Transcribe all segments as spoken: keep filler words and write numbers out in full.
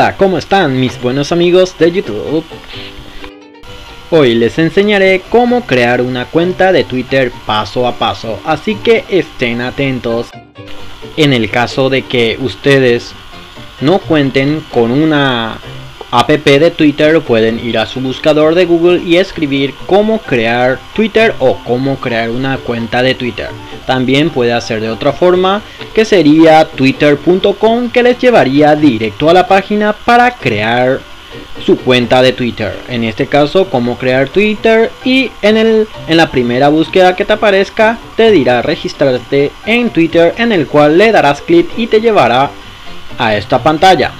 Hola, ¿cómo están mis buenos amigos de YouTube? Hoy les enseñaré cómo crear una cuenta de Twitter paso a paso, así que estén atentos. En el caso de que ustedes no cuenten con una app de Twitter, pueden ir a su buscador de Google y escribir cómo crear Twitter o cómo crear una cuenta de Twitter. También puede hacer de otra forma, que sería twitter punto com, que les llevaría directo a la página para crear su cuenta de Twitter. En este caso, cómo crear Twitter, y en, el, en la primera búsqueda que te aparezca te dirá registrarte en Twitter, en el cual le darás clic y te llevará a esta pantalla,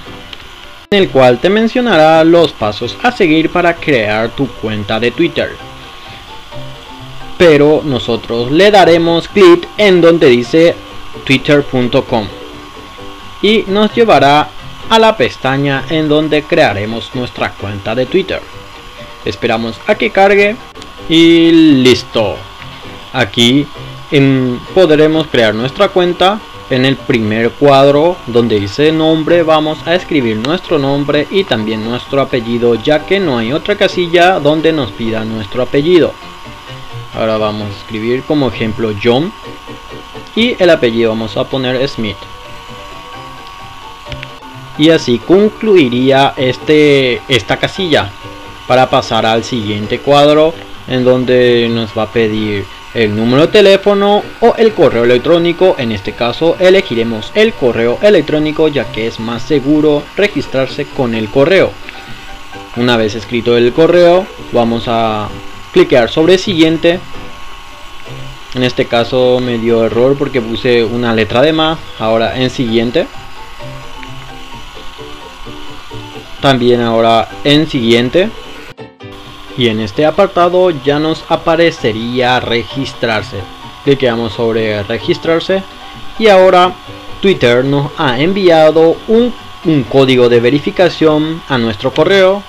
en el cual te mencionará los pasos a seguir para crear tu cuenta de Twitter. Pero nosotros le daremos clic en donde dice twitter punto com y nos llevará a la pestaña en donde crearemos nuestra cuenta de Twitter. Esperamos a que cargue y listo. Aquí en, podremos crear nuestra cuenta. En el primer cuadro donde dice nombre, vamos a escribir nuestro nombre y también nuestro apellido, ya que no hay otra casilla donde nos pida nuestro apellido. Ahora vamos a escribir como ejemplo John, y el apellido vamos a poner Smith. Y así concluiría este, esta casilla, para pasar al siguiente cuadro en donde nos va a pedir el número de teléfono o el correo electrónico. En este caso elegiremos el correo electrónico, ya que es más seguro registrarse con el correo. Una vez escrito el correo, vamos a cliquear sobre siguiente. En este caso me dio error porque puse una letra de más. Ahora en siguiente. También ahora en siguiente. Y en este apartado ya nos aparecería registrarse. Cliqueamos sobre registrarse. Y ahora Twitter nos ha enviado un, un código de verificación a nuestro correo.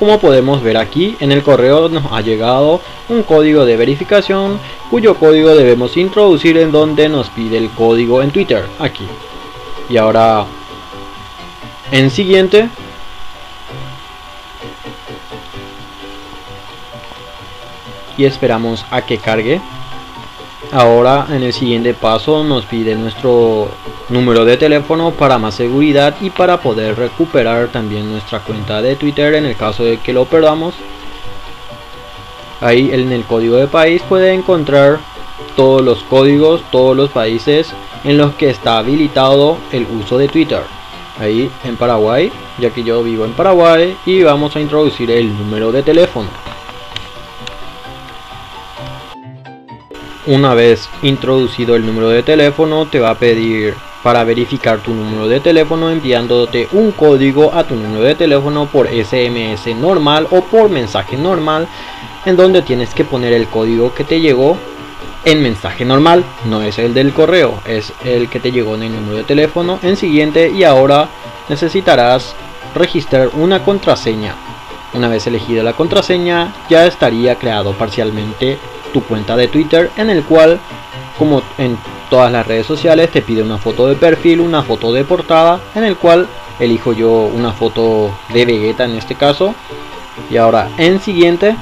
Como podemos ver aquí, en el correo nos ha llegado un código de verificación, cuyo código debemos introducir en donde nos pide el código en Twitter, aquí. Y ahora en siguiente. Y esperamos a que cargue. Ahora en el siguiente paso nos pide nuestro número de teléfono para más seguridad y para poder recuperar también nuestra cuenta de Twitter en el caso de que lo perdamos. Ahí en el código de país puede encontrar todos los códigos, todos los países en los que está habilitado el uso de Twitter. Ahí en Paraguay, ya que yo vivo en Paraguay, y vamos a introducir el número de teléfono. Una vez introducido el número de teléfono, te va a pedir para verificar tu número de teléfono enviándote un código a tu número de teléfono por S M S normal o por mensaje normal, en donde tienes que poner el código que te llegó en mensaje normal, no es el del correo, es el que te llegó en el número de teléfono. En siguiente. Y ahora necesitarás registrar una contraseña. Una vez elegida la contraseña, ya estaría creado parcialmente tu cuenta de Twitter, en el cual, como en todas las redes sociales, te pide una foto de perfil, una foto de portada, en el cual elijo yo una foto de Vegeta en este caso. Y ahora en siguiente.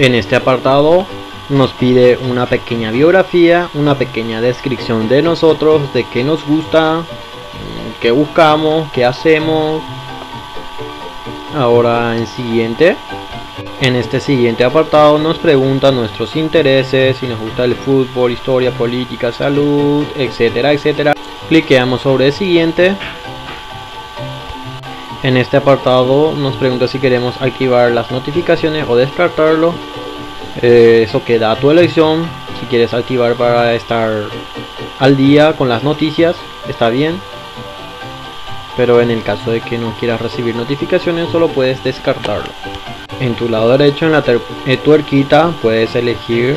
En este apartado nos pide una pequeña biografía, una pequeña descripción de nosotros, de qué nos gusta, qué buscamos, qué hacemos. Ahora en siguiente. En este siguiente apartado nos pregunta nuestros intereses, si nos gusta el fútbol, historia, política, salud, etcétera, etcétera. Cliqueamos sobre siguiente. En este apartado nos pregunta si queremos activar las notificaciones o descartarlo. Eh, eso queda a tu elección. Si quieres activar para estar al día con las noticias, está bien. Pero en el caso de que no quieras recibir notificaciones, solo puedes descartarlo. En tu lado derecho, en la tuerquita, puedes elegir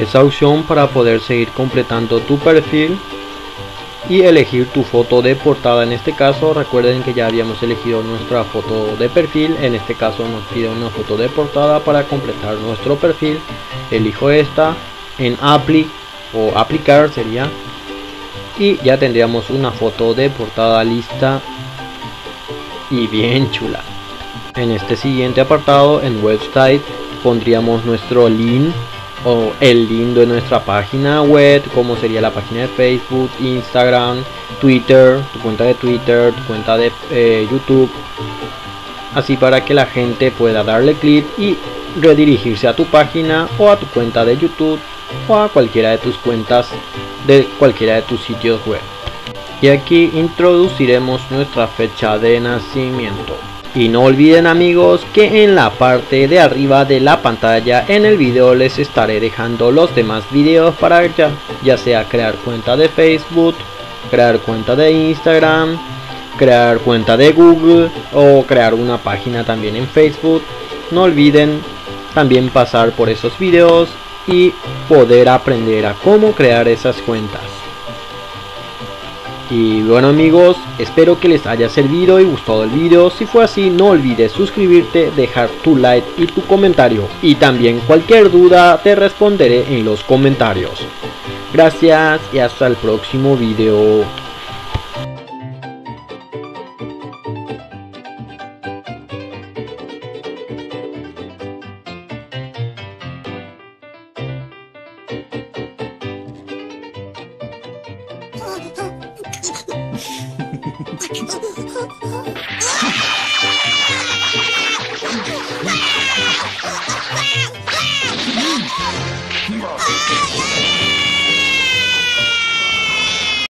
esa opción para poder seguir completando tu perfil y elegir tu foto de portada. En este caso, recuerden que ya habíamos elegido nuestra foto de perfil. En este caso nos pide una foto de portada para completar nuestro perfil. Elijo esta, en apply o aplicar sería. y ya tendríamos una foto de portada lista y bien chula. En este siguiente apartado, en website, pondríamos nuestro link o el link de nuestra página web, como sería la página de Facebook, Instagram, Twitter, tu cuenta de Twitter, tu cuenta de eh, YouTube, así para que la gente pueda darle clic y redirigirse a tu página o a tu cuenta de YouTube o a cualquiera de tus cuentas de cualquiera de tus sitios web. Y aquí introduciremos nuestra fecha de nacimiento. Y no olviden, amigos, que en la parte de arriba de la pantalla en el video les estaré dejando los demás videos para ya, ya sea crear cuenta de Facebook, crear cuenta de Instagram, crear cuenta de Google o crear una página también en Facebook. No olviden también pasar por esos videos y poder aprender a cómo crear esas cuentas. Y bueno, amigos, espero que les haya servido y gustado el video. Si fue así, no olvides suscribirte, dejar tu like y tu comentario. Y también cualquier duda te responderé en los comentarios. Gracias y hasta el próximo video.